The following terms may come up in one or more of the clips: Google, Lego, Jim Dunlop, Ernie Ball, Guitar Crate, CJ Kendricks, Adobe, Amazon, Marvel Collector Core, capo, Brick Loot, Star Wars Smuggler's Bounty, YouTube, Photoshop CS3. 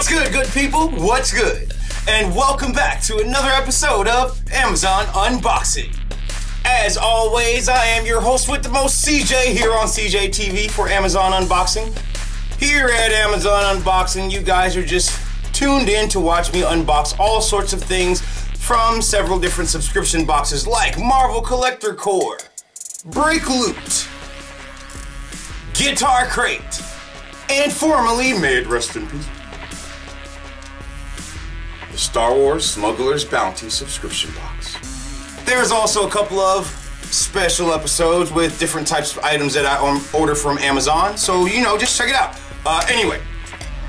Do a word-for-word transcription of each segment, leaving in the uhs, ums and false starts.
What's good, good people? What's good? And welcome back to another episode of Amazon Unboxing. As always, I am your host with the most, C J, here on C J T V for Amazon Unboxing. Here at Amazon Unboxing, you guys are just tuned in to watch me unbox all sorts of things from several different subscription boxes like Marvel Collector Core, Brick Loot, Guitar Crate, and formerly, may it rest in peace, the Star Wars Smuggler's Bounty subscription box. There's also a couple of special episodes with different types of items that I order from Amazon, so you know, just check it out. Uh, anyway,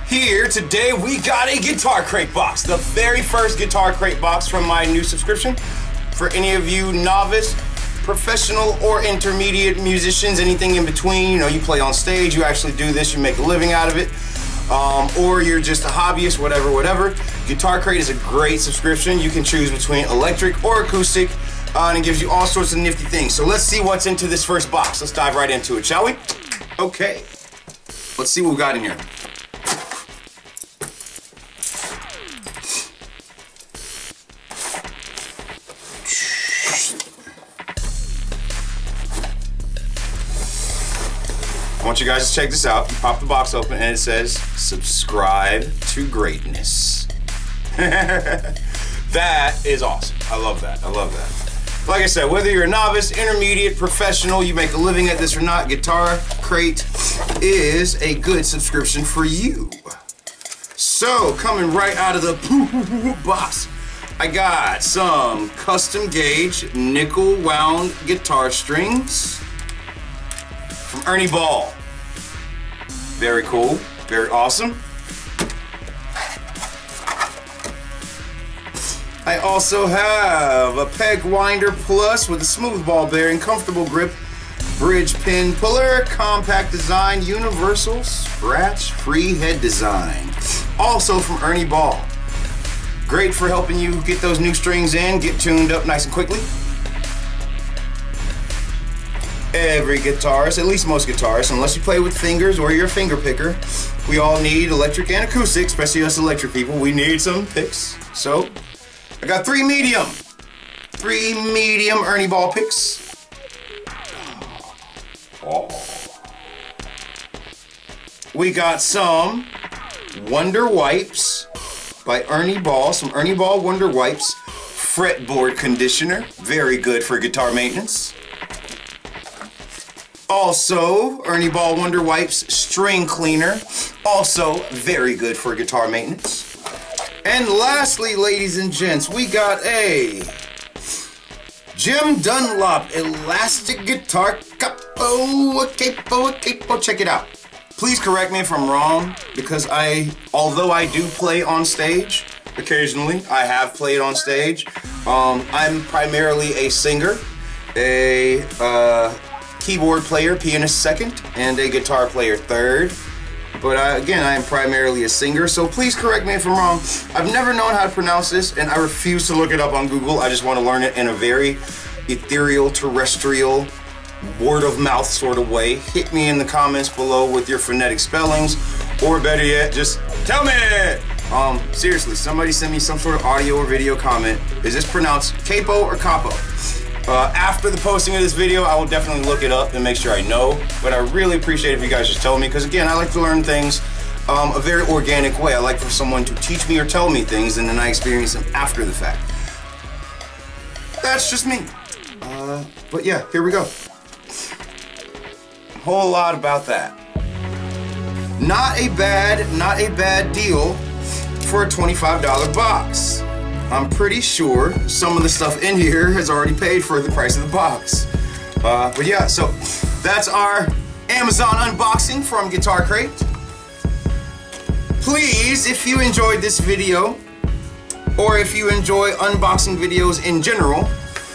here today we got a Guitar Crate box, the very first Guitar Crate box from my new subscription. For any of you novice, professional, or intermediate musicians, anything in between, you know, you play on stage, you actually do this, you make a living out of it, um, or you're just a hobbyist, whatever, whatever. Guitar Crate is a great subscription. You can choose between electric or acoustic, uh, and it gives you all sorts of nifty things. So let's see what's into this first box. Let's dive right into it, shall we? Okay. Let's see what we got in here. I want you guys to check this out. You pop the box open and it says, subscribe to greatness. That is awesome. I love that. I love that. Like I said, whether you're a novice, intermediate, professional, you make a living at this or not, Guitar Crate is a good subscription for you. So, coming right out of the box, I got some custom gauge nickel wound guitar strings from Ernie Ball. Very cool, very awesome. I also have a peg winder plus with a smooth ball bearing, comfortable grip, bridge pin puller, compact design, universal scratch free head design. Also from Ernie Ball. Great for helping you get those new strings in, get tuned up nice and quickly. Every guitarist, at least most guitarists, unless you play with fingers or you're a finger picker, we all need electric and acoustic, especially us electric people. We need some picks. So, I got three medium, three medium Ernie Ball picks. Oh. We got some Wonder Wipes by Ernie Ball, some Ernie Ball Wonder Wipes fretboard conditioner. Very good for guitar maintenance. Also, Ernie Ball Wonder Wipes String Cleaner, also very good for guitar maintenance. And lastly, ladies and gents, we got a Jim Dunlop Elastic Guitar Capo, Capo, Capo, check it out. Please correct me if I'm wrong, because I, although I do play on stage, occasionally, I have played on stage, um, I'm primarily a singer, a, uh, keyboard player, pianist second, and a guitar player third. But I, again, I am primarily a singer, so please correct me if I'm wrong. I've never known how to pronounce this, and I refuse to look it up on Google. I just want to learn it in a very ethereal, terrestrial, word-of-mouth sort of way. Hit me in the comments below with your phonetic spellings, or better yet, just tell me! Um, seriously, somebody send me some sort of audio or video comment. Is this pronounced capo or capo? Uh, after the posting of this video, I will definitely look it up and make sure I know, but I really appreciate if you guys just tell me, because again, I like to learn things um, a very organic way. I like for someone to teach me or tell me things, and then I experience them after the fact. That's just me. Uh, but yeah, here we go. A whole lot about that. Not a bad, not a bad deal for a twenty-five dollar box. I'm pretty sure some of the stuff in here has already paid for the price of the box. Uh, but yeah, so that's our Amazon unboxing from Guitar Crate. Please, if you enjoyed this video, or if you enjoy unboxing videos in general,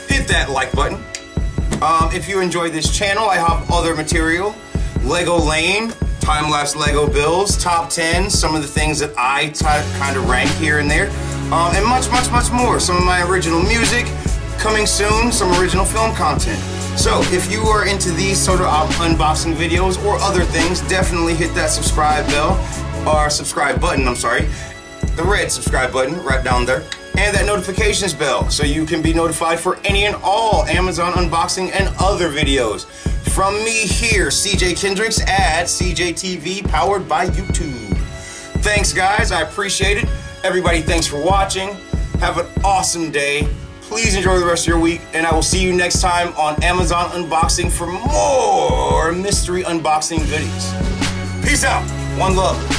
hit that like button. Um, if you enjoy this channel, I have other material. Lego Lane, time-lapse Lego builds, top ten, some of the things that I kind of rank here and there. Uh, and much, much, much more. Some of my original music coming soon, some original film content. So if you are into these sort of unboxing videos or other things, definitely hit that subscribe bell, or subscribe button, I'm sorry, the red subscribe button right down there, and that notifications bell so you can be notified for any and all Amazon unboxing and other videos. From me here, C J Kendricks at C J T V, powered by YouTube. Thanks guys, I appreciate it. Everybody, thanks for watching. Have an awesome day. Please enjoy the rest of your week, and I will see you next time on Amazon Unboxing for more mystery unboxing goodies. Peace out. One love.